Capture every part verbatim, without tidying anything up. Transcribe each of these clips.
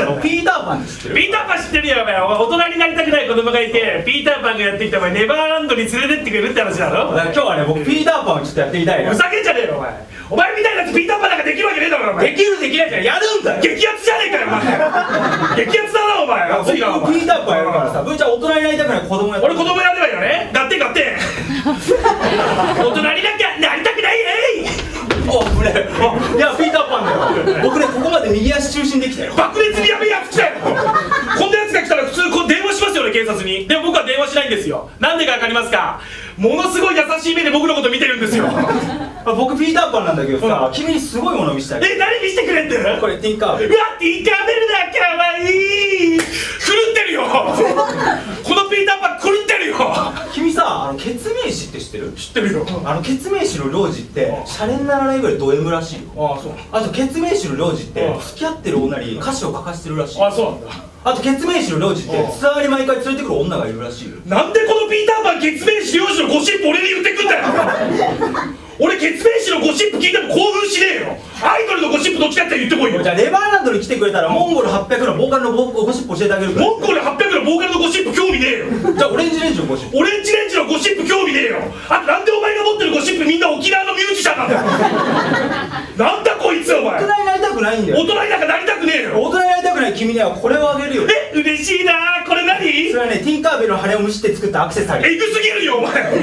したの。ピーターパン知ってる？ピーターパン知ってるよ。お前大人になりたくない子供がいて、ピーターパンがやってきたお前ネバーランドに連れてってくれるって話だろ。今日はね、僕ピーターパンをちょっとやってみたいな。ふざけんじゃねえよお前。お前みたいなやつピーターパンなんかできるわけねえだろお前。できるできないじゃん、やるんだよ。激アツじゃねえかよお前。激アツだなお前。熱いなお前。ピーターパンやるからさ、ブーちゃん大人になりたくない子供やって。俺子供やればいいよね。ガッテンガッテン。大人になきゃなりたくないえい。おぶれ、いやピーターパンだよ。僕ね、ここまで右足中心できたよ。爆裂にやべえやつ来たよ。こんなやつが来たら普通こう電話しますよね、警察に。でも僕は電話しないんですよ。なんでかわかりますか？ものすごい優しい目で僕のこと見てるんですよ。僕ピーターパンなんだけどさ、君にすごいもの見せたい。え、何見せてくれって？これティンカーベル。うわ、ティンカーベルだ、かわいい。狂ってるよ。このピーターパン狂ってるよ。君さ、あのケツメイシって知ってる？知ってるよ。あのケツメイシの領事ってシャレにならないぐらいド M らしいよ。ああ、そう。あとケツメイシの領事って付き合ってる女に歌詞を書かせてるらしい。ああ、そうなんだ。あとケツメイシの領事ってツアーに毎回連れてくる女がいるらしいよ。なんでこのピーターパンケツメイシ領事のゴシップ俺に言ってくんだよ。俺ケツメイシのゴシップ聞いても興奮しねえよ。アイドルのゴシップどっちかって言ってこいよ。じゃあネバーランドに来てくれたらモンゴルはっぴゃくのボーカルのゴシップ教えてあげるから。モンゴルはっぴゃくのボーカルのゴシップ興味ねえよ。じゃあオレンジレンジのゴシップ。オレンジレンジのゴシップ興味ねえよ。あとなんでお前が持ってるゴシップみんな沖縄のミュージシャンなんだよ。なんだこいつお前。大人になりたくないんだよ。大人になんかなりたくねえよ。大人になりたくない君にはこれをあげるよ。え、嬉しいな。これ何？それはね、ティンカーベルの羽を蒸して作ったアクセサリー。エグすぎるよお前。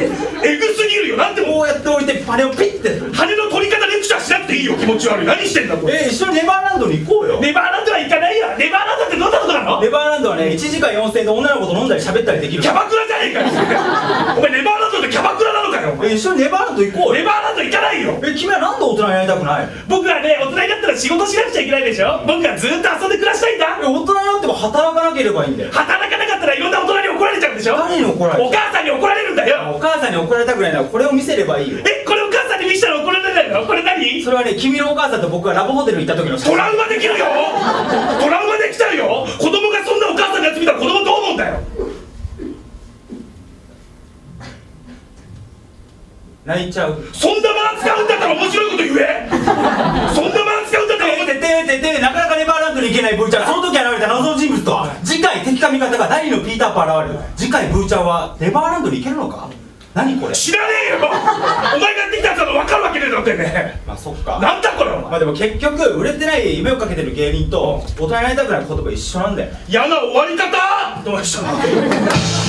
エグすぎるよ。なんでこうやって置いて羽をピッて。羽の取り方レクチャーしなくていいよ。気持ち悪い。何してんだこれ。え、一緒にネバーランドに行こうよ。ネバーランドは行かないや。ネバーランドって飲んだことなの？ネバーランドはね、いちじかんよんせんえんで女の子と飲んだり喋ったりできる。キャバクラじゃねえかよ。お前ネバーランドってキャバクラなのかよお前。え、一緒にネバーランド行こうよ。ネバーランド行かないよ。え、君はなんで大人になりたくない？僕はね、大人になったら仕事しなくちゃいけないでしょ。僕はずっと遊んで暮らしたいんだ。大人になっても働かなければいいんだよ。働かなかったらいろんな大人に怒られちゃうんでしょ。誰に怒られる？お母さんに怒られるんだよ。お母さんに怒られたくないならこれを見せればいいよ。え、これお母さんに見せたら怒られないの？これ何？それはね、君のお母さんと僕がラブホテル行った時のトラウマできるよ。トラウマできちゃうよ。子供がそんなお母さんのやつ見たら子供どう思うんだよ。泣いちゃう。そんな間使うんだったら面白いこと言え。そんな間使うんだったらてててて、なかなかネバーランドに行けないブーちゃん。その時現れた謎の人物とは。次回敵か味方が第二のピーターパン現れる。次回ブーちゃんはネバーランドに行けるのか。何これ、知らねえよ。お前がやってきたやつだと分かるわけねえだってね。まあそっか。なんだこれお前。まあでも結局売れてない夢をかけてる芸人と大人になりたくない言葉一緒なんだよ。嫌な終わり方。どうしたの。